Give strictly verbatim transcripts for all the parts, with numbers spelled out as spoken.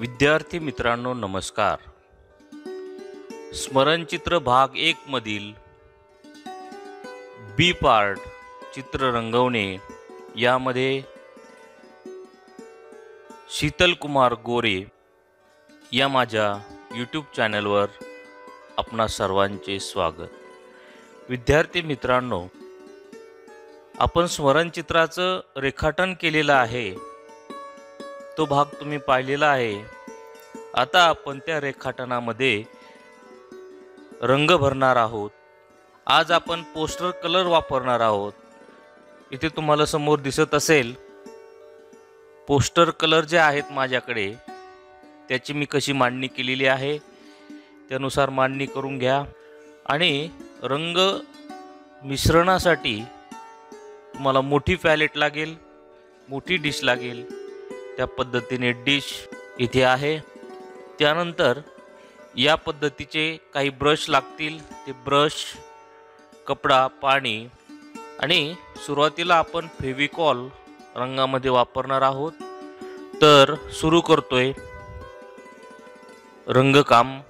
विद्यार्थी मित्रांनो नमस्कार. स्मरणचित्र भाग एक मधील बी पार्ट चित्र रंगवणे यामध्ये शीतल कुमार गोरे या माझ्या यूट्यूब चॅनलवर आपणा सर्वांचे स्वागत. विद्यार्थी मित्रांनो, आपण स्मरणचित्राचं रेखाटन केलेलं आहे, तो भाग तुम्ही पाहिलेला आहे. आता आपण त्या रेखाटनामध्ये रंग भरणार आहोत. आज आपण पोस्टर कलर वापरणार आहोत. इथे तुम्हाला समोर दिसत असेल पोस्टर कलर जे आहेत माझ्याकडे, त्याची मी कशी मांडणी केलेली आहे त्यानुसार मांडणी करून घ्या. आणि रंग मिश्रणासाठी तुम्हाला मोठी पॅलेट लागेल, मोठी डिश लागेल, त्या पद्धतीने डिश इथे आहे. त्यानंतर या पद्धतीचे काही ब्रश लागतील, ते ब्रश, कपडा, पाणी. आणि सुरुवातीला आपण फेविकॉल रंगामध्ये वापरणार आहोत. तर सुरू करतोय रंगकाम.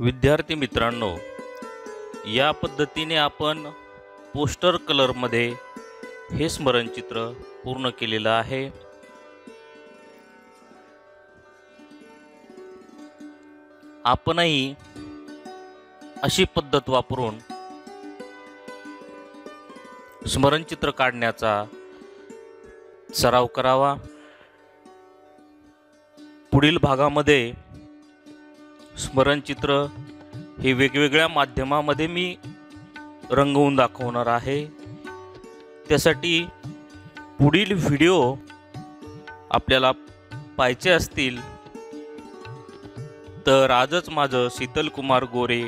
विद्यार्थी मित्रांनो, या पद्धतीने आपण पोस्टर कलरमध्ये हे स्मरणचित्र पूर्ण केलेलं आहे. आपणही अशी पद्धत वापरून स्मरणचित्र काढण्याचा सराव करावा. पुढील भागामध्ये स्मरणचित्र हे वेगवेगळ्या माध्यमामध्ये मी रंगवून दाखवणार आहे. त्यासाठी पुढील व्हिडिओ आपल्याला पाहायचे असतील तर आजच माझं शीतल कुमार गोरे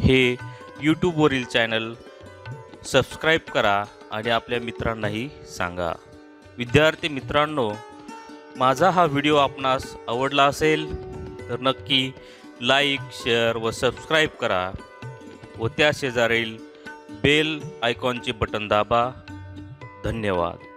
हे यूट्यूबवरील चॅनल सबस्क्राईब करा आणि आपल्या मित्रांनाही सांगा. विद्यार्थी मित्रांनो, माझा हा व्हिडिओ आपणास आवडला असेल तर नक्की लाईक, शेअर व सबस्क्राईब करा व त्या शेजारील बेल आयकॉनचे बटन दाबा. धन्यवाद.